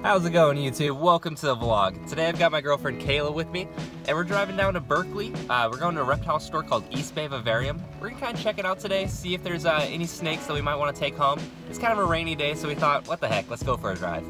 How's it going, YouTube? Welcome to the vlog. Today I've got my girlfriend Kayla with me, and we're driving down to Berkeley. We're going to a reptile store called East Bay Vivarium. We're gonna kind of check it out today, see if there's any snakes that we might want to take home. It's kind of a rainy day, so we thought, what the heck, let's go for a drive.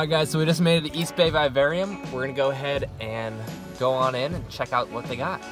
Alright guys, so we just made it to East Bay Vivarium. We're gonna go ahead and go on in and check out what they got.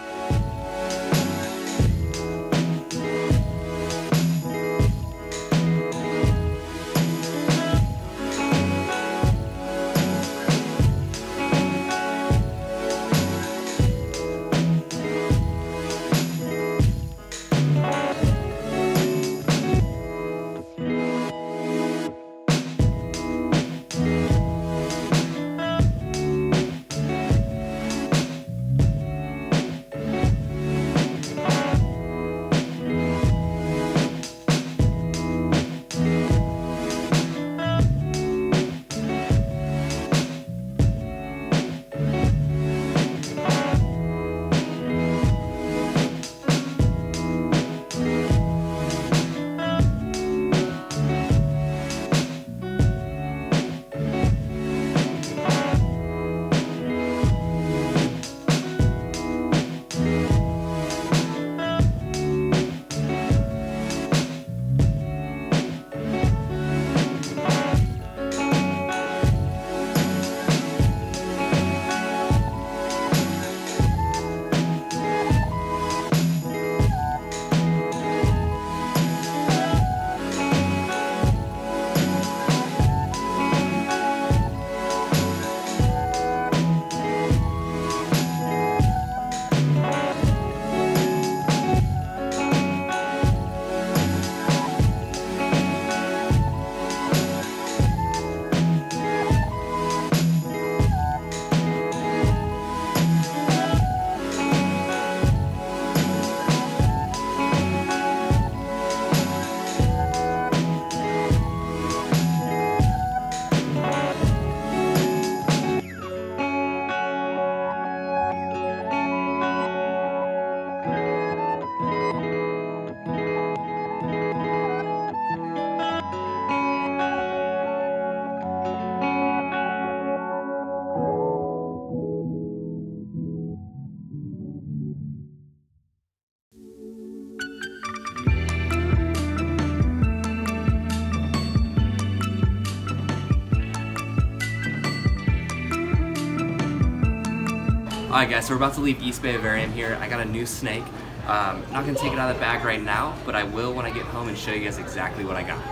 Alright guys, so we're about to leave East Bay Vivarium here. I got a new snake. I'm not gonna take it out of the bag right now, but I will when I get home and show you guys exactly what I got.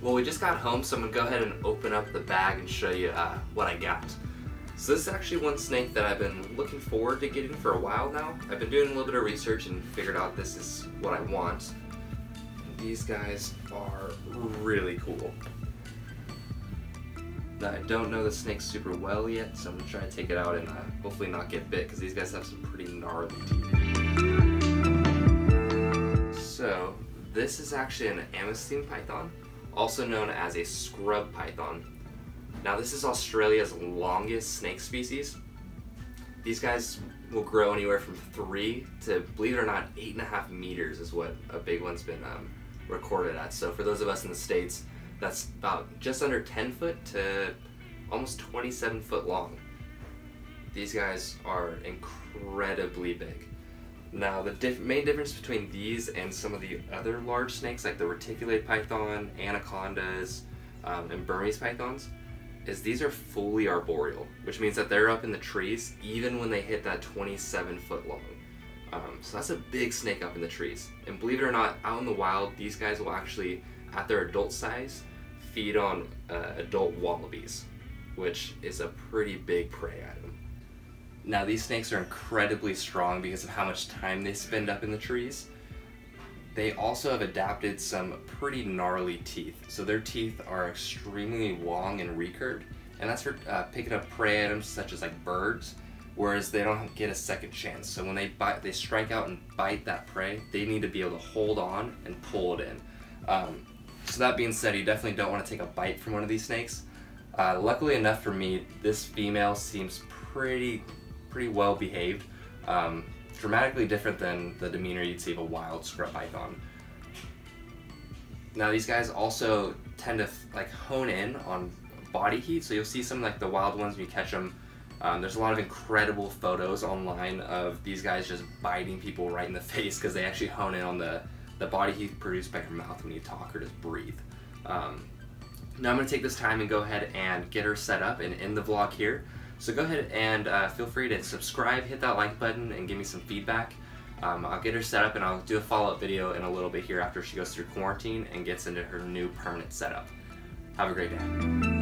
Well, we just got home, so I'm gonna go ahead and open up the bag and show you what I got. So this is actually one snake that I've been looking forward to getting for a while now. I've been doing a little bit of research and figured out this is what I want. And these guys are really cool. I don't know the snake super well yet, so I'm going to try to take it out and hopefully not get bit, because these guys have some pretty gnarly teeth. So, this is actually an Amethystine python, also known as a scrub python. Now this is Australia's longest snake species. These guys will grow anywhere from 3 to, believe it or not, 8.5 meters is what a big one's been recorded at. So for those of us in the States, that's about just under 10 foot to almost 27 foot long. These guys are incredibly big. Now the main difference between these and some of the other large snakes like the reticulated python, anacondas, and Burmese pythons is these are fully arboreal, which means that they're up in the trees even when they hit that 27 foot long. So that's a big snake up in the trees. And believe it or not, out in the wild, these guys will actually, at their adult size, feed on adult wallabies, which is a pretty big prey item. Now these snakes are incredibly strong because of how much time they spend up in the trees. They also have adapted some pretty gnarly teeth. So their teeth are extremely long and recurved, and that's for picking up prey items such as like birds, whereas they don't get a second chance. So when they bite, they strike out and bite that prey, they need to be able to hold on and pull it in. So that being said, you definitely don't want to take a bite from one of these snakes. Luckily enough for me, this female seems pretty well behaved. Dramatically different than the demeanor you'd see of a wild scrub python. Now these guys also tend to like hone in on body heat, so you'll see some like the wild ones when you catch them. There's a lot of incredible photos online of these guys just biting people right in the face because they actually hone in on the body heat produced by your mouth when you talk or just breathe. Now I'm going to take this time and go ahead and get her set up and end the vlog here. So go ahead and feel free to subscribe, hit that like button, and give me some feedback. I'll get her set up and I'll do a follow-up video in a little bit here after she goes through quarantine and gets into her new permanent setup. Have a great day.